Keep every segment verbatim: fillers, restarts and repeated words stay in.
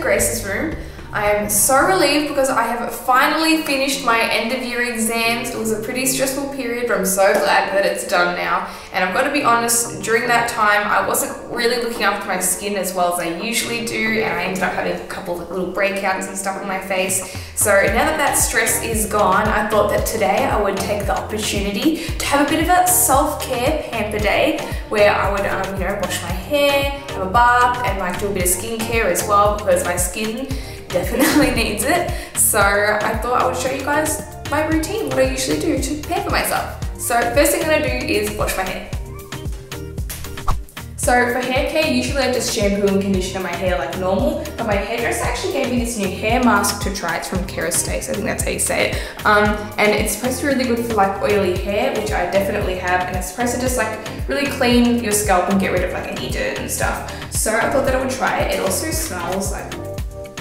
Grace's Room. I am so relieved because I have finally finished my end of year exams. It was a pretty stressful period, but I'm so glad that it's done now. And I've got to be honest, during that time, I wasn't really looking after my skin as well as I usually do. And I ended up having a couple of little breakouts and stuff on my face. So now that that stress is gone, I thought that today I would take the opportunity to have a bit of a self-care pamper day where I would, um, you know, wash my hair, have a bath, and like do a bit of skincare as well because my skin definitely needs it. So I thought I would show you guys my routine, what I usually do to prepare for myself. So first thing that I do is wash my hair. So for hair care, usually I just shampoo and conditioner my hair like normal, but my hairdresser actually gave me this new hair mask to try. It's from Kerastase, I think that's how you say it. Um, and it's supposed to be really good for like oily hair, which I definitely have, and it's supposed to just like really clean your scalp and get rid of like any dirt and stuff. So I thought that I would try it. It also smells like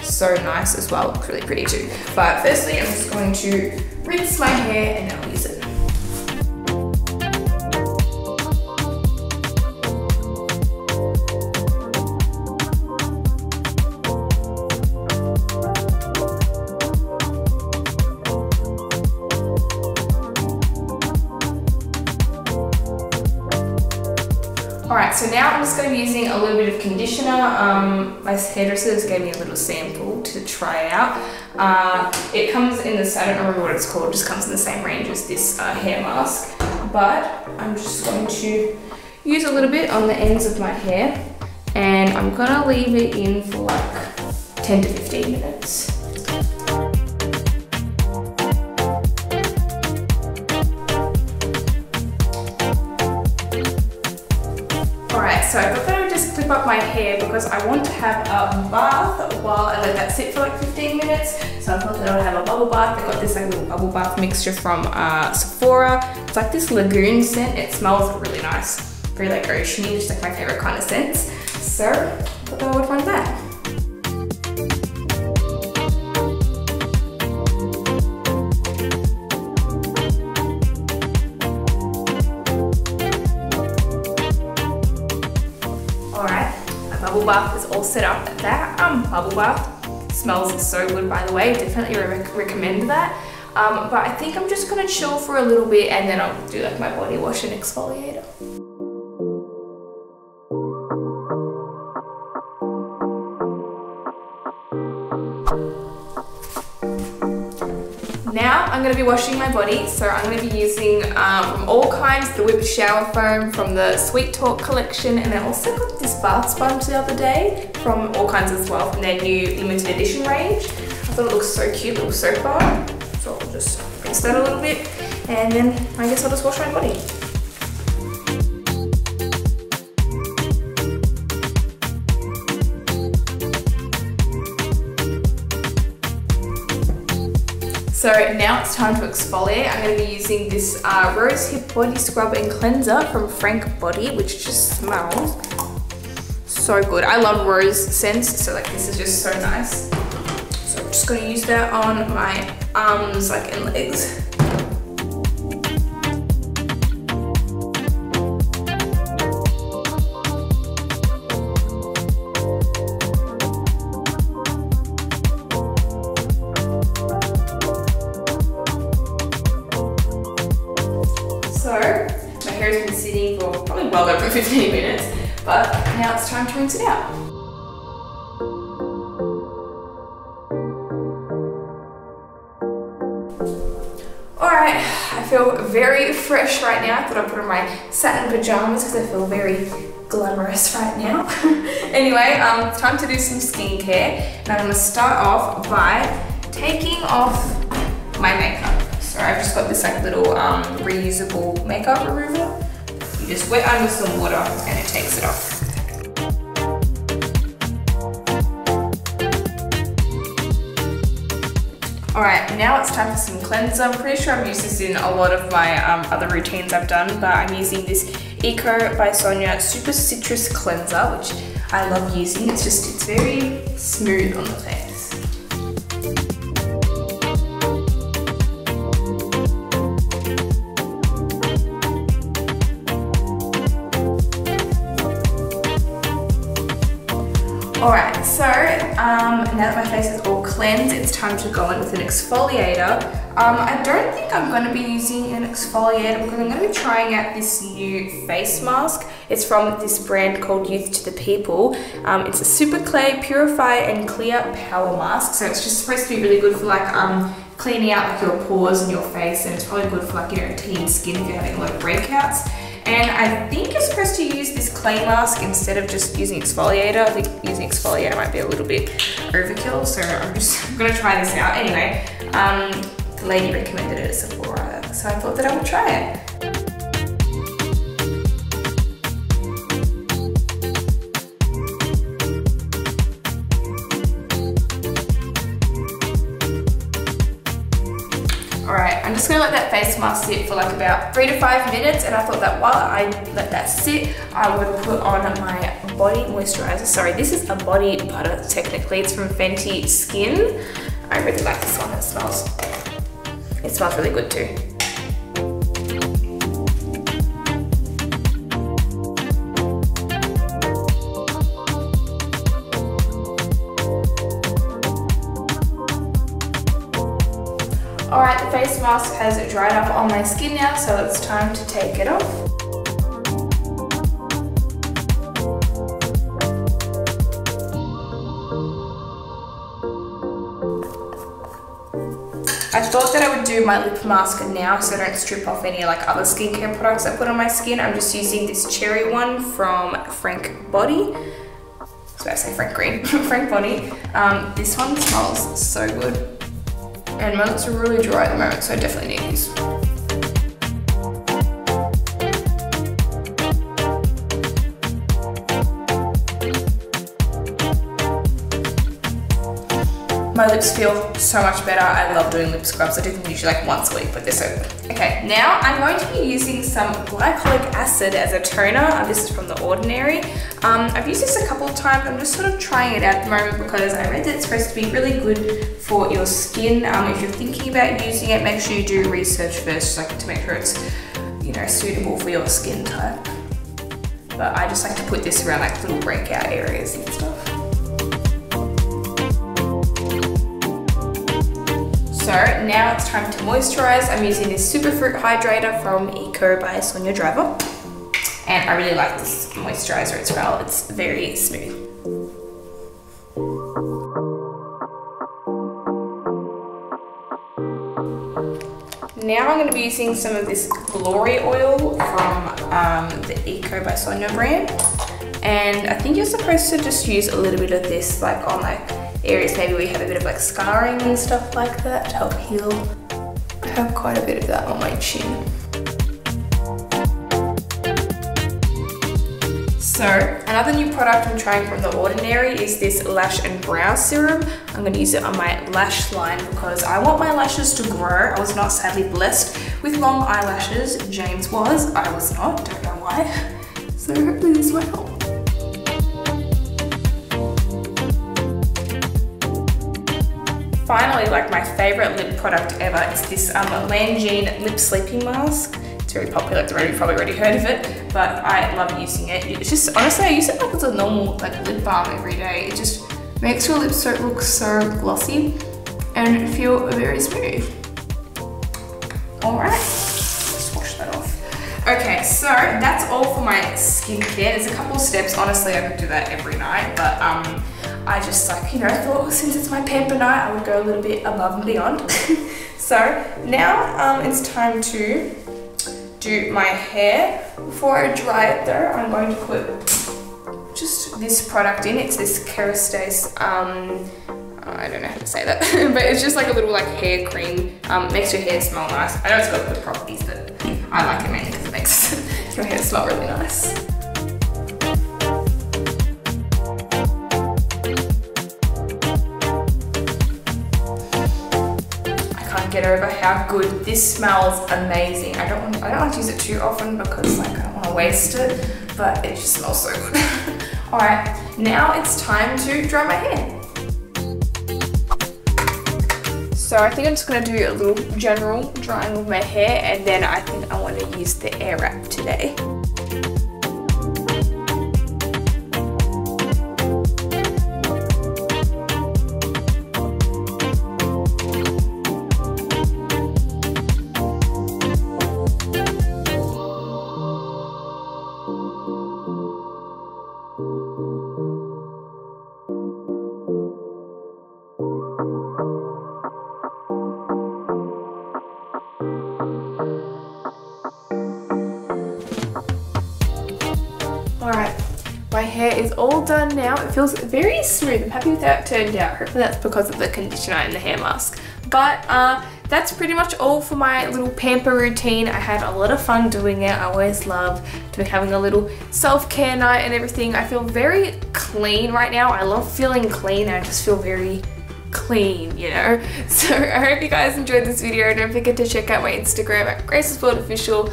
so nice as well, looks really pretty too. But firstly, I'm just going to rinse my hair and then I'll use it. Alright, so now I'm just going to be using a little bit of conditioner. Um, my hairdressers gave me a little sample to try out. Uh, it comes in this, I don't remember what it's called, it just comes in the same range as this uh, hair mask. But I'm just going to use a little bit on the ends of my hair. And I'm going to leave it in for like ten to fifteen minutes. So I thought that I would just clip up my hair because I want to have a bath while I let that sit for like fifteen minutes. So I thought that I would have a bubble bath. I got this like little bubble bath mixture from uh, Sephora. It's like this lagoon scent. It smells really nice. Very like oceany, just like my favorite kind of scents. So I thought that I would find that. Bubble bath is all set up. That um, bubble bath smells so good, by the way. Definitely re recommend that. Um, but I think I'm just gonna chill for a little bit and then I'll do like my body wash and exfoliator. Now I'm going to be washing my body, so I'm going to be using um, from All Kinds, the Whipped Shower Foam from the Sweet Talk collection, and I also got this bath sponge the other day from All Kinds as well, from their new limited edition range. I thought it looked so cute, little soap bar, so I'll just rinse that a little bit, and then I guess I'll just wash my body. So now it's time to exfoliate. I'm going to be using this uh, Rose Hip Body Scrub and Cleanser from Frank Body, which just smells so good. I love rose scents, so like this is just so nice. So I'm just going to use that on my arms, like, and legs. So, my hair has been sitting for probably well over fifteen minutes, but now it's time to rinse it out. Alright, I feel very fresh right now. I thought I'd put on my satin pajamas because I feel very glamorous right now. Anyway, um, it's time to do some skincare, and I'm going to start off by taking off my makeup. So I've just got this like little um, reusable makeup remover. You just wet under some water and it takes it off. Alright, now it's time for some cleanser. I'm pretty sure I've used this in a lot of my um, other routines I've done, but I'm using this Eco by Sonya Super Citrus Cleanser, which I love using. It's just, it's very smooth on the face. Alright, so um, now that my face is all cleansed, it's time to go in with an exfoliator. Um, I don't think I'm going to be using an exfoliator because I'm going to be trying out this new face mask. It's from this brand called Youth to the People. Um, it's a super clay, purify and clear power mask. So it's just supposed to be really good for like um, cleaning out like your pores and your face, and it's probably good for like, you know, teen skin if you're having a lot of breakouts. And I think you're supposed to use this clay mask instead of just using exfoliator. I think using exfoliator might be a little bit overkill, so I'm just gonna try this out. Anyway, um, the lady recommended it at Sephora, so I thought that I would try it. Alright, I'm just going to let that face mask sit for like about three to five minutes, and I thought that while I let that sit, I would put on my body moisturizer. Sorry, this is a body butter technically. It's from Fenty Skin. I really like this one. It smells, it smells really good too. Alright, the face mask has dried up on my skin now, so it's time to take it off. I thought that I would do my lip mask now so I don't strip off any like other skincare products I put on my skin. I'm just using this cherry one from Frank Body. So I say Frank Green, Frank Body. Um, this one smells so good. And my lips are really dry at the moment, so I definitely need these. My lips feel so much better. I love doing lip scrubs. I do them usually like once a week, but they're so good. Okay, now I'm going to be using some glycolic acid as a toner. This is from The Ordinary. Um, I've used this a couple of times. I'm just sort of trying it out at the moment because I read that it's supposed to be really good for your skin. Um, if you're thinking about using it, make sure you do research first, like to make sure it's, you know, suitable for your skin type. But I just like to put this around like little breakout areas and stuff. So now it's time to moisturize. I'm using this Superfruit Hydrator from Eco by Sonya. And I really like this moisturizer as well. It's very smooth. Now I'm going to be using some of this Glory Oil from um, the Eco by Sonya brand. And I think you're supposed to just use a little bit of this like on like areas maybe we have a bit of like scarring and stuff like that to help heal. I have quite a bit of that on my chin. So another new product I'm trying from The Ordinary is this lash and brow serum. I'm going to use it on my lash line because I want my lashes to grow. I was not sadly blessed with long eyelashes. James was, I was not, don't know why. So hopefully this will help. Finally, like my favorite lip product ever, it's this um, Laneige Lip Sleeping Mask. It's very popular at the moment, you've probably already heard of it, but I love using it. It's just, honestly, I use it like it's a normal like lip balm every day. It just makes your lips so, look so glossy and feel very smooth. All right, just wash that off. Okay, so that's all for my skincare. There's a couple of steps, honestly, I could do that every night, but um, I just like, you know, thought since it's my pamper night, I would go a little bit above and beyond. So now um, it's time to do my hair. Before I dry it though, I'm going to put just this product in. It's this Kerastase, um, I don't know how to say that, but it's just like a little like hair cream. Um, makes your hair smell nice. I know it's got good properties, but I like it mainly because it makes your hair smell really nice. Get over how good this smells. Amazing. I don't want, I don't like to use it too often because like I don't want to waste it, but it just smells so good. All right, now it's time to dry my hair. So I think I'm just gonna do a little general drying of my hair, and then I think I want to use the air wrap today. hair is all done now. It feels very smooth. I'm happy with how it turned out. Hopefully that's because of the conditioner and the hair mask. But uh, that's pretty much all for my little pamper routine. I had a lot of fun doing it. I always love to be having a little self-care night and everything. I feel very clean right now. I love feeling clean. I just feel very clean, you know. So I hope you guys enjoyed this video. Don't forget to check out my Instagram at Grace's World Official.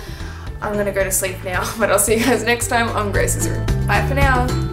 I'm gonna go to sleep now, but I'll see you guys next time on Grace's Room. Bye for now.